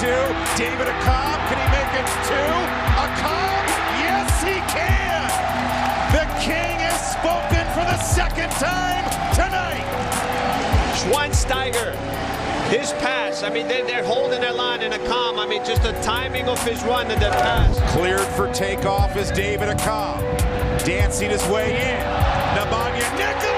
two. David Accam, can he make it two? Accam, yes he can! The king has spoken for the second time tonight! Schweinsteiger, his pass, I mean, they're holding their line, and Accam, I mean, just the timing of his run and the pass. Cleared for takeoff is David Accam. Dancing his way in, Nabanya Nikolic.